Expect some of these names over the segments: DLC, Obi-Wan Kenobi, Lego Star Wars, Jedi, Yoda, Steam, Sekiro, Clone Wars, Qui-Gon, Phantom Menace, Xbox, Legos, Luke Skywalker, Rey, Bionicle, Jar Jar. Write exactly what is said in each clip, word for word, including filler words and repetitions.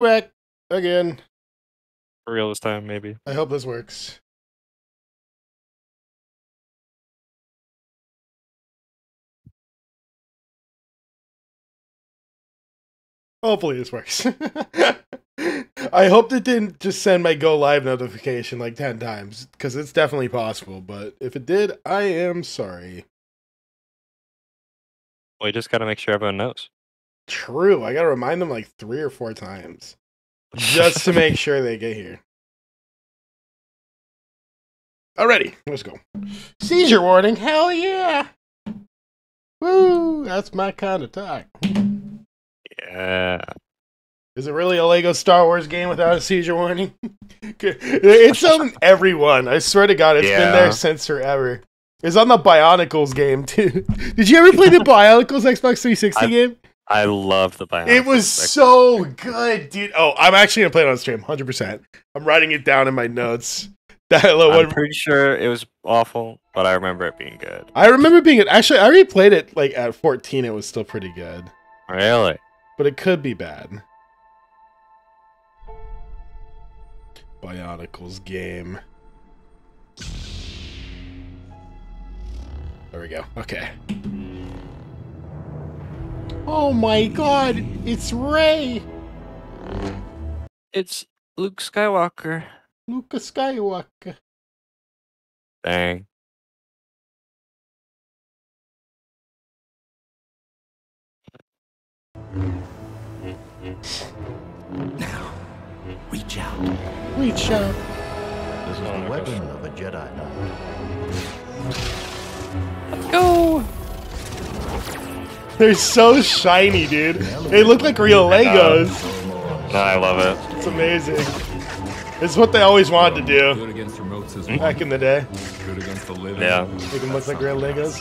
Back again. For real this time, maybe. I hope this works. Hopefully this works. I hope it didn't just send my go live notification like ten times, because it's definitely possible, but if it did, I am sorry. Well, you just gotta make sure everyone knows. True. I gotta remind them like three or four times. Just to make sure they get here. Alrighty, let's go. Seizure warning, hell yeah! Woo! That's my kind of talk. Yeah. Is it really a Lego Star Wars game without a seizure warning? It's on everyone. I swear to God, it's yeah. been there since forever. It's on the Bionicles game, too. Did you ever play the Bionicles Xbox three sixty I, game? I love the Bionicles. It was so good, dude. Oh, I'm actually going to play it on stream, one hundred percent. I'm writing it down in my notes. I'm pretty sure it was awful, but I remember it being good. I remember it being good. Actually, I replayed it like at fourteen. It was still pretty good. Really? But it could be bad. Bionicles game. There we go. Okay. Oh my God! It's Rey. It's Luke Skywalker. Luke Skywalker. Dang. Now, reach out. Reach out. This is the weapon of a Jedi Knight. Let's go! They're so shiny, dude. They look like real Legos. I, no, I love it. It's amazing. It's what they always wanted to do back in the day. Good against the living. Yeah. Make them look like real Legos.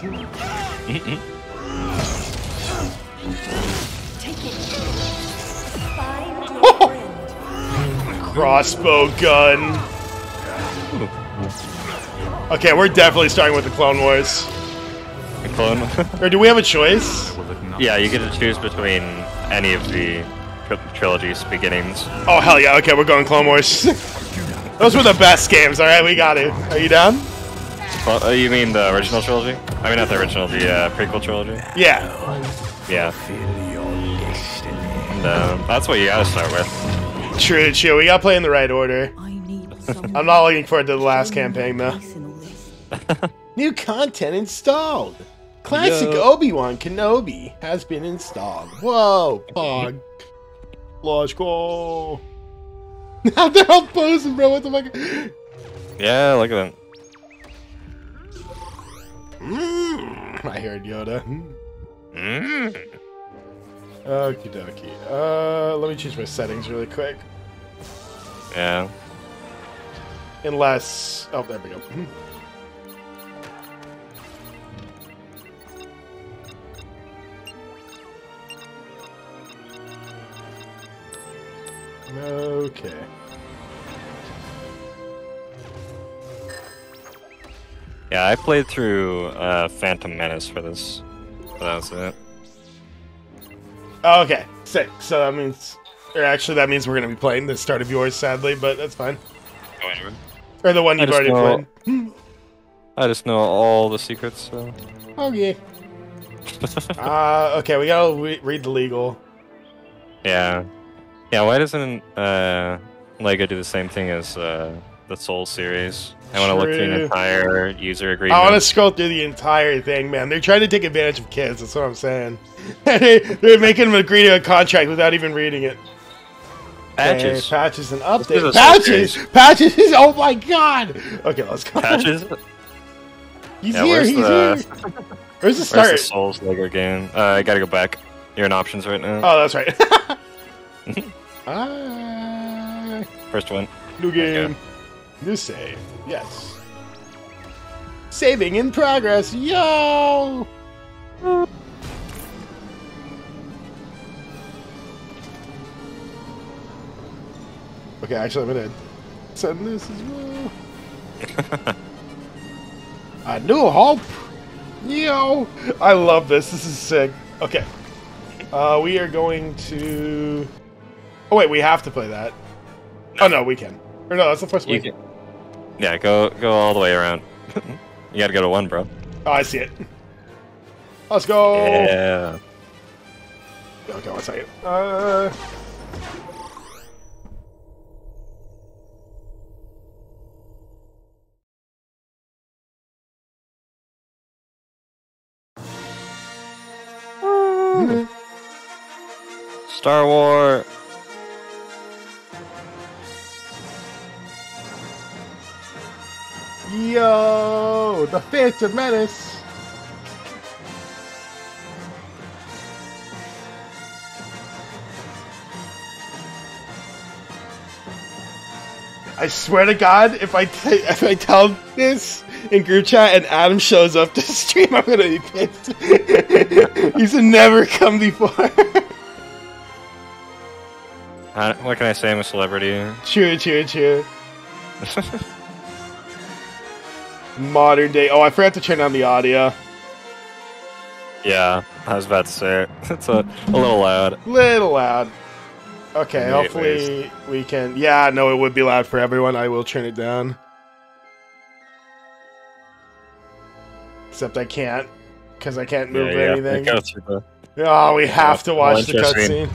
Crossbow gun. Okay, we're definitely starting with the Clone Wars. The Clone? Or do we have a choice? Yeah, you get to choose between any of the tri trilogy's beginnings. Oh, hell yeah. Okay, we're going Clone Wars. Those were the best games. All right, we got it. Are you down? Well, uh, you mean the original trilogy? I mean, not the original, the uh, prequel trilogy? Yeah. Yeah. And, uh, that's what you gotta start with. True, true. We gotta play in the right order. I'm not looking forward to the last campaign, though. New content installed. Classic Yo. Obi-Wan Kenobi has been installed. Whoa, pog. Logical. Now they're all posing, bro. What the fuck? Yeah, look at them. Mm, I heard Yoda. Mm. Okie dokie. Uh, let me change my settings really quick. Yeah. Unless. Oh, there we go. Okay. Yeah, I played through uh, Phantom Menace for this. But that was it. Okay, sick. So that means, or actually, that means we're gonna be playing the start of yours, sadly, but that's fine. Oh, anyway. Or the one you've already know, played. I just know all the secrets. So. Oh yeah. uh, okay, we gotta re read the legal. Yeah. Yeah, why doesn't uh, Lego do the same thing as uh, the Soul series? I want to look through the entire user agreement. I want to scroll through the entire thing, man. They're trying to take advantage of kids. That's what I'm saying. They're making them agree to a contract without even reading it. Patches, okay, patches, and updates. Patches, patches. Oh my God. Okay, let's go. Patches. He's yeah, here. He's the... here. Where's the start? Where's the Souls Lego game? Uh, I gotta go back. You're in options right now. Oh, that's right. Ah. First one. New game. New save. Yes. Saving in progress. Yo. Okay, actually, I'm gonna send this as well. A new hope. Yo. I love this. This is sick. Okay. Uh, we are going to. Oh wait, we have to play that. No. Oh no, we can. Or no, that's the first one. Yeah, go go all the way around. You gotta go to one, bro. Oh, I see it. Let's go. Yeah. Okay, one second. Uh. Star Wars. Yo, the Phantom Menace. I swear to God, if I t if I tell this in group chat and Adam shows up to stream, I'm gonna be pissed. He's never come before. Uh, what can I say? I'm a celebrity. Cheer, cheer, cheer. Modern day. Oh, I forgot to turn on the audio. Yeah, I was about to say it. It's a, a little loud. Little loud. Okay, Maybe hopefully we can... Yeah, no, it would be loud for everyone. I will turn it down. Except I can't, because I can't move yeah, yeah. anything. We go through the... Oh, we have yeah, to watch the cutscene.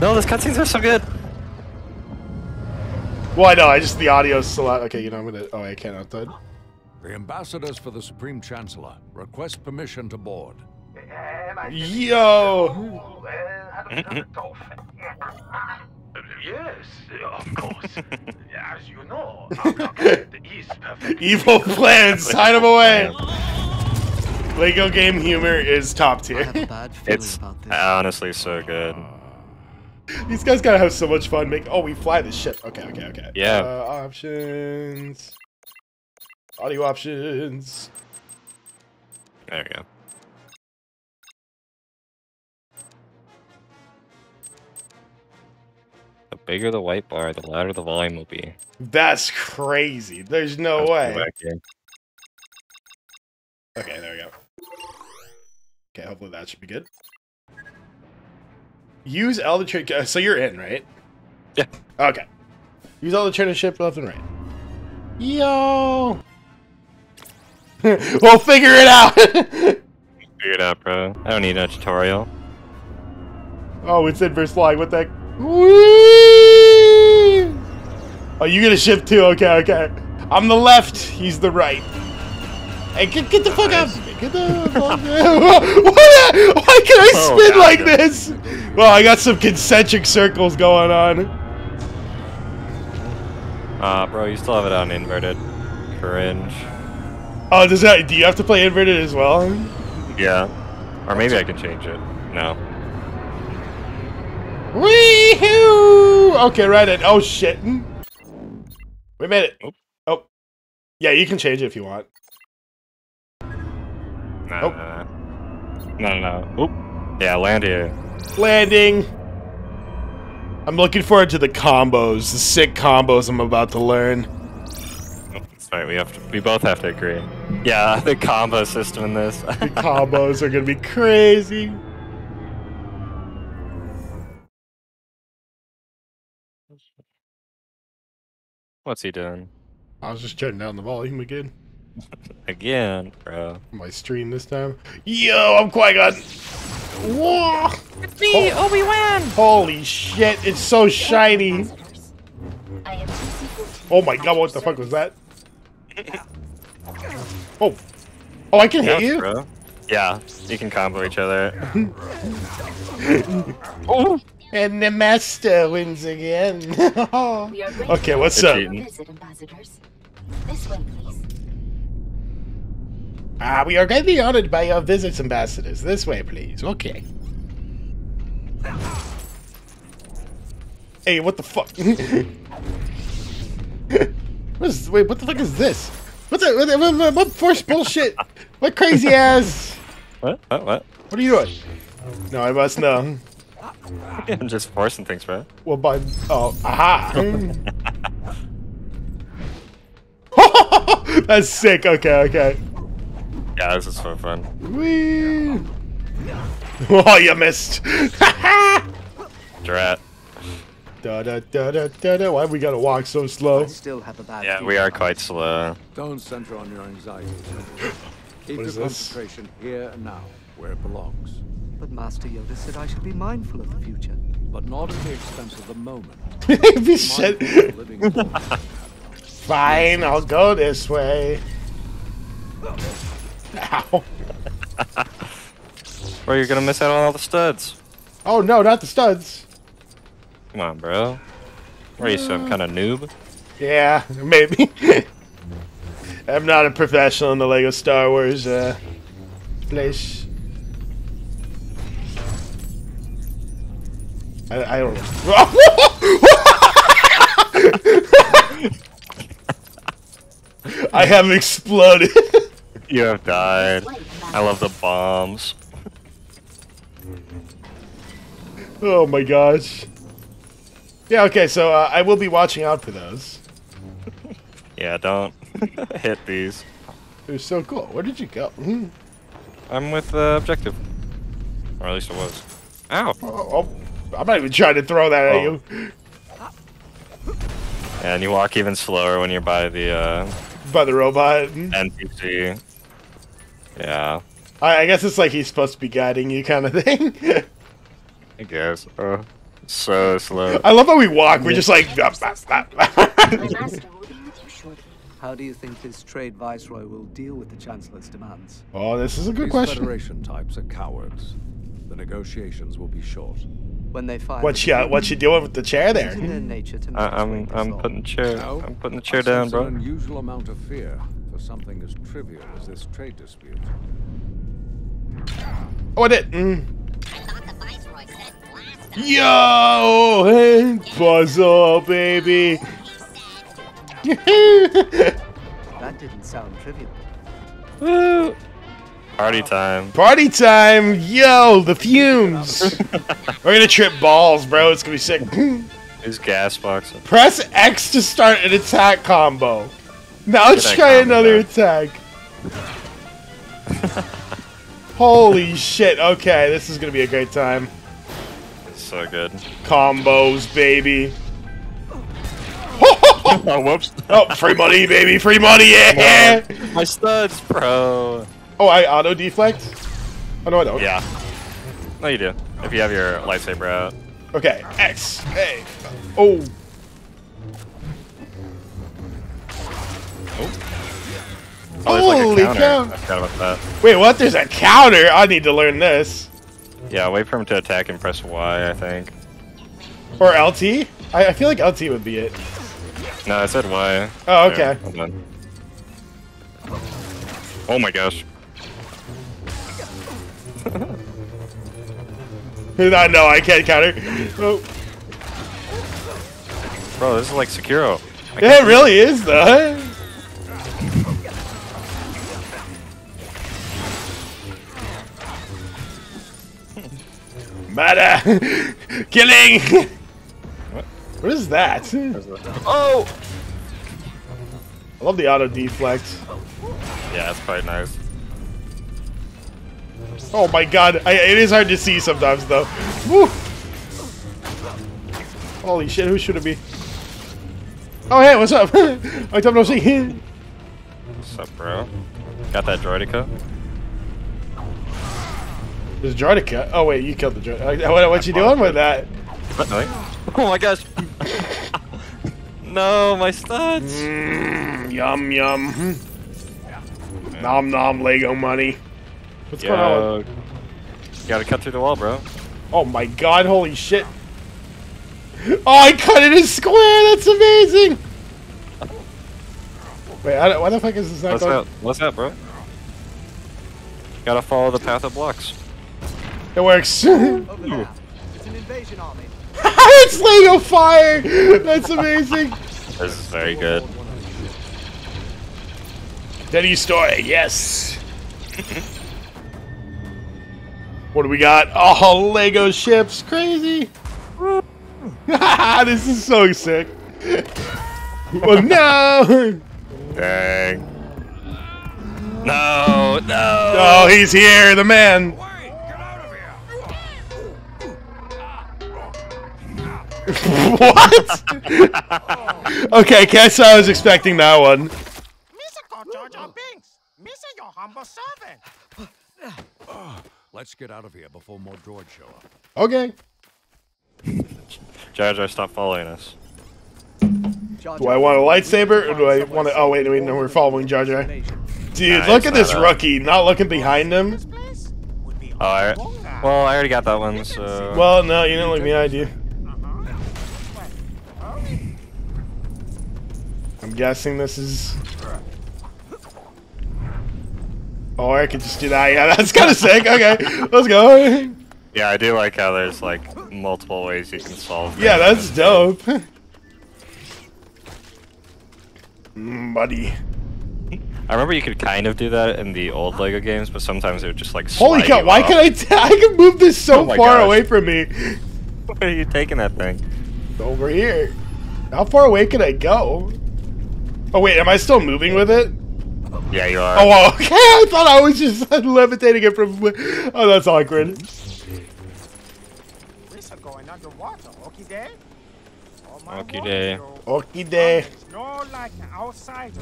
No, those cutscenes are so good. Well, I know, I just, the audio's so loud. Okay, you know, I'm gonna, oh, I can't outside. The ambassadors for the Supreme Chancellor request permission to board. Yo! Yes, of course. As you know, is perfect. Evil plans, sign them away! Lego game humor is top tier. It's honestly so good. These guys gotta have so much fun. Make oh, we fly this ship. Okay, okay, okay. Yeah. Uh, options. Audio options. There we go. The bigger the white bar, the louder the volume will be. That's crazy. There's no That's way. Okay, there we go. Okay, hopefully that should be good. Use L to trade. So you're in, right? Yeah. Okay. Use L to trade a ship left and right. Yo. We'll figure it out. Figure it out, bro. I don't need a tutorial. Oh, it's inverse flying. What the? Whee! Oh, you get a ship too. Okay, okay. I'm the left. He's the right. Hey, get get the fuck nice. up! Get the fuck Why, why can I spin oh, like God. this? Well, I got some concentric circles going on. Ah, uh, bro, you still have it on inverted. Cringe. Oh, does that? Do you have to play inverted as well? Yeah. Or maybe I can change it. No. Wee-hoo! Okay, right in. Oh shit! We made it. Oop. Oh. Yeah, you can change it if you want. No, oh. no, no, no. Oop. Yeah, land here. Landing. I'm looking forward to the combos, the sick combos I'm about to learn. Oh, sorry, we have to, we both have to agree. Yeah, the combo system in this. The combos are gonna be crazy. What's he doing? I was just shutting down the volume again. Again, bro. My stream this time. Yo, I'm Qui-Gon. Whoa! It's me, oh. Obi-Wan. Holy shit! It's so shiny. Oh my God! What the fuck was that? Oh, oh! I can yeah, hit you. Bro. Yeah, you can combo each other. Oh. And the master wins again. Okay, what's up? This way, please. Ah, we are greatly honored by your visits, ambassadors. This way, please. Okay. Hey, what the fuck? What is, wait, what the fuck is this? What's that? What, what, what force bullshit? What crazy ass? What? What? What? What are you doing? No, I must know. I'm just forcing things, bro. Well, but oh, aha. That's sick. Okay, okay. Yeah, this is so fun. Whee! Oh, you missed! Drat. Da da da da da da. Why we gotta walk so slow? I still have a bad yeah, we are quite slow. Don't center on your anxiety. Keep your concentration here and now, where it belongs. But Master Yoda said I should be mindful of the future, but not at the expense of the moment. Fine, I'll go this way. Ow. Or you're gonna miss out on all the studs. Oh no, not the studs. Come on, bro. What are you, some kind of noob? Yeah, maybe. I'm not a professional in the Lego Star Wars uh, place. I, I don't know. I have exploded. You have died. I love the bombs. Oh my gosh. Yeah, okay, so uh, I will be watching out for those. Yeah, don't hit these. They're so cool. Where did you go? Hmm? I'm with the uh, objective. Or at least it was. Ow! Oh, oh. I'm not even trying to throw that oh. at you. And you walk even slower when you're by the uh, by the robot N P C. Yeah. I, I guess it's like he's supposed to be guiding you, kind of thing. I guess. Uh, so slow. I love how we walk. We're just like. Blah, blah, blah, blah. My master will be with you shortly. How do you think this trade viceroy will deal with the chancellor's demands? Oh, this is a good These question. Federation types are cowards. The negotiations will be short. When they find what you what you doing with the chair there? I, I'm I'm putting the chair I'm putting the chair down, bro. An unusual amount of fear for something as trivial as this trade dispute. Oh, I did. Mm. I thought the viceroy said blast. Yo, hey, puzzle, baby. That didn't sound trivial. Woo. Party time. Party time! Yo, the fumes! We're gonna trip balls, bro. It's gonna be sick. It's gas boxing. Press X to start an attack combo. Now let's Good try another back. attack. Holy shit. Okay, this is gonna be a great time. It's so good. Combos, baby. Oh, whoops. Oh, free money, baby. Free money, yeah! On. My studs, bro. Oh, I auto deflect? Oh no, I don't. Yeah. No, you do. If you have your lightsaber out. Okay. X. Hey. Oh. Oh. Oh, holy like cow! I forgot about that. Wait, what? There's a counter. I need to learn this. Yeah. Wait for him to attack and press Y, I think. Or L T? I, I feel like L T would be it. No, I said Y. Oh, okay. Here, oh my gosh. No, no, I can't counter. Oh. Bro, this is like Sekiro. I yeah, it really it. is, though. Murder! Killing! What? What is that? Oh! I love the auto deflect. Yeah, that's quite nice. Oh my god, I, it is hard to see sometimes though. Woo! Holy shit, who should it be? Oh hey, what's up? I don't know, see. What's up, bro? Got that droidica? There's droidica? Oh wait, you killed the droidica. What, what you doing with that? Oh my gosh. No, my studs! Mm, yum, yum. Nom nom Lego money. What's Yo, going on? You gotta cut through the wall, bro. Oh my god, holy shit. Oh, I cut it in square! That's amazing! Wait, I don't, why the fuck is this not What's going on? What's that, bro? Gotta follow the path of blocks. It works. It's an invasion army. It's Lego fire! That's amazing! This is very good. Teddy's story, yes! What do we got? Oh, Lego ships! Crazy! This is so sick! Oh, no! Dang. No, no! Oh, he's here, the man! What? Okay, guess I was expecting that one. Your humble servant. Oh, let's get out of here before more droids show up. Okay. Jar Jar, stop following us. Jar Jar, do I want a lightsaber or do I want to? Oh wait, wait, no, we're following Jar Jar. Dude, nah, look at this up. rookie not looking behind him. Oh, I, well, I already got that one. So. Well, no, you didn't look behind you. I'm guessing this is. Oh, I could just do that. Yeah, that's kind of sick. Okay, let's go. Yeah, I do like how there's like multiple ways you can solve. Yeah, that's dope. mm, buddy. I remember you could kind of do that in the old Lego games, but sometimes it would just like. Holy cow! Why can I? T I can move this so oh far gosh. away from me. Where are you taking that thing? Over here. How far away can I go? Oh wait, am I still moving with it? Yeah, you are. Oh, okay. I thought I was just levitating it from. Oh, that's awkward. Going underwater. Okie day. Okie day. Okie day. No like outsiders,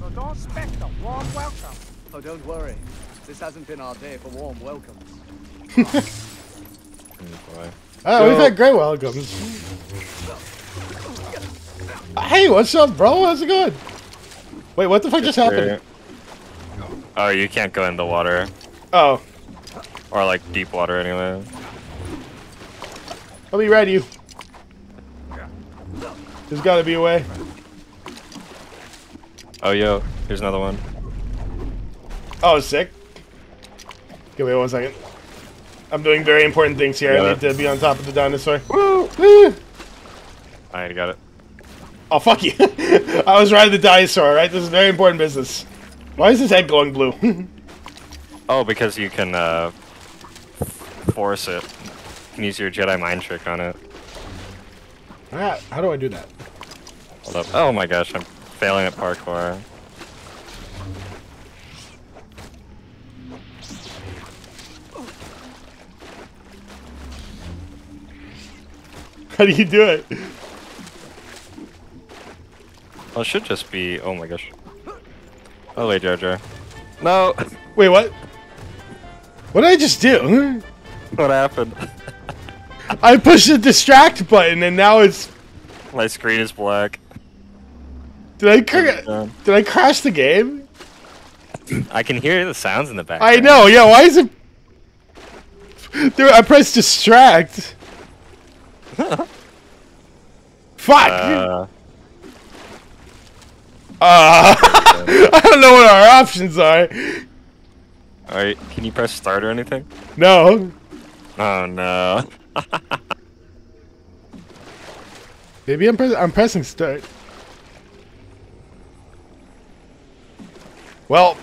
so don't expect a warm welcome. Oh, don't worry. This hasn't been our day for warm welcomes. Oh, we've had great welcomes. Hey, what's up, bro? How's it going? Wait, what the fuck just happened? Oh, you can't go in the water. Oh. Or like deep water anyway. Let me ride you. There's gotta be a way. Oh, yo. Here's another one. Oh, sick. Okay, wait one second. I'm doing very important things here. I need to be on top of the dinosaur. Woo! Woo! I already got it. Oh, fuck you. I was riding the dinosaur, right? This is very important business. Why is his head glowing blue? Oh, because you can uh, force it. You can use your Jedi mind trick on it. Ah, how do I do that? Hold up. Oh my gosh, I'm failing at parkour. How do you do it? Well, it should just be. Oh my gosh. Oh wait, Jar Jar. No. Wait, what? What did I just do? What happened? I pushed the distract button and now it's. My screen is black. Did I cr Did I crash the game? I can hear the sounds in the background. I know. Yeah. Why is it? Dude, I pressed distract. Fuck. Uh... Uh, I don't know what our options are. Alright, can you press start or anything? No. Oh no. Maybe I'm, press I'm pressing start. Well.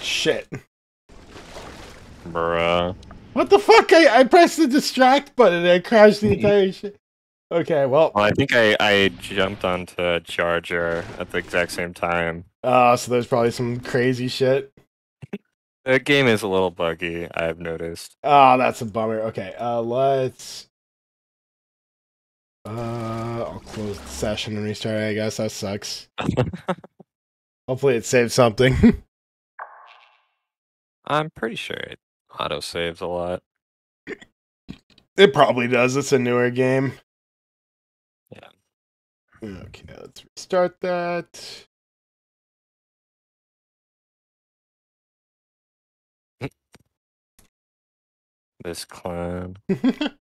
Shit. Bruh. What the fuck? I, I pressed the distract button and I crashed the entire shit. Okay, well. well. I think I, I jumped onto Jar Jar at the exact same time. Oh, uh, so there's probably some crazy shit. The game is a little buggy, I've noticed. Oh, that's a bummer. Okay, uh, let's. Uh, I'll close the session and restart it, I guess. That sucks. Hopefully it saves something. I'm pretty sure it auto saves a lot. It probably does. It's a newer game. Okay, let's restart that. This clown. I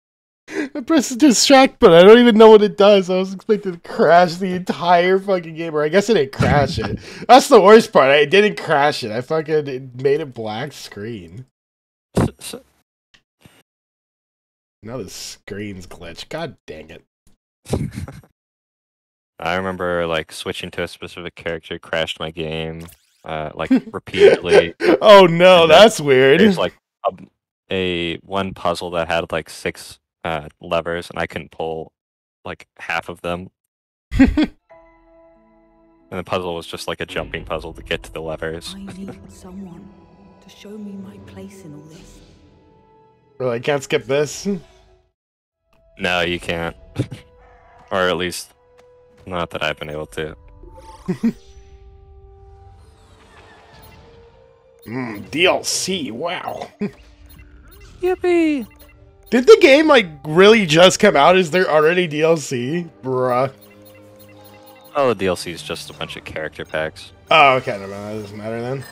pressed distract, but I don't even know what it does. I was expecting to crash the entire fucking game, or I guess I didn't crash it. That's the worst part. I didn't crash it. I fucking it made a black screen. Now the screen's glitched. God dang it. I remember like switching to a specific character crashed my game, uh, like repeatedly. Oh no, that's weird. There's like a, a one puzzle that had like six uh, levers, and I couldn't pull like half of them. And the puzzle was just like a jumping puzzle to get to the levers. I need someone to show me my place in all this. Really, I can't skip this. No, you can't. Or at least, not that I've been able to. Mm, D L C, wow. Yippee! Did the game, like, really just come out? Is there already D L C? Bruh. Oh, the D L C is just a bunch of character packs. Oh, okay, no, that doesn't matter then.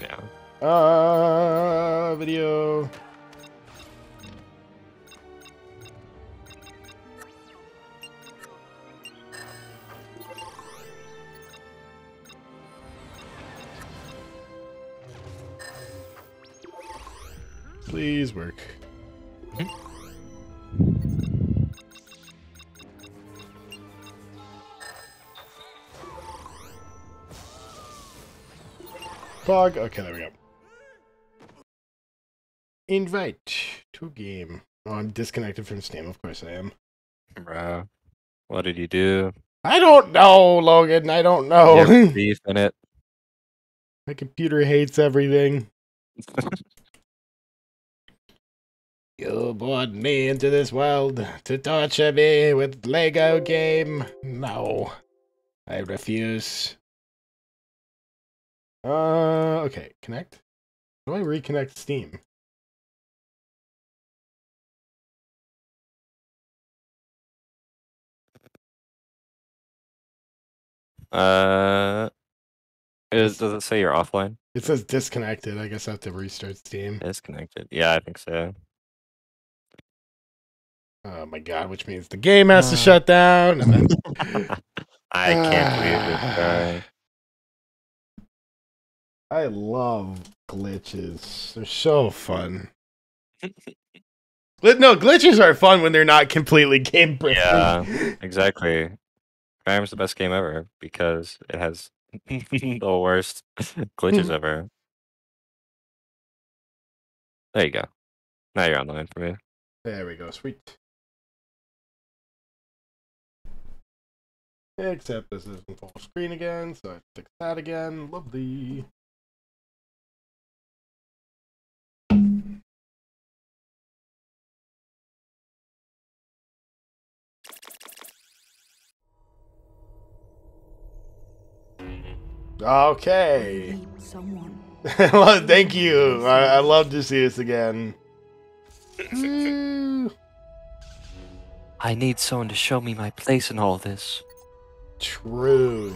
Yeah. Uh, video. Please work. Fog. Okay, there we go. Invite to game. Oh, I'm disconnected from Steam. Of course I am. Bro, what did you do? I don't know, Logan. I don't know. You're beef in it. My computer hates everything. You brought me into this world to torture me with Lego game. No, I refuse. Uh, okay, connect. How do I reconnect Steam? Uh, is, does it say you're offline? It says disconnected. I guess I have to restart Steam. Disconnected. Yeah, I think so. Oh my god, which means the game has to uh, shut down. And then, I can't believe it. I love glitches. They're so fun. No, glitches are fun when they're not completely game breaking. Yeah, exactly. Prime's the best game ever because it has the worst glitches ever. There you go. Now you're online for me. There we go, sweet. Except this isn't full screen again, so I fix that again. Lovely. Okay. Someone. Thank you. I, I love to see this again. I need someone to show me my place in all this. True.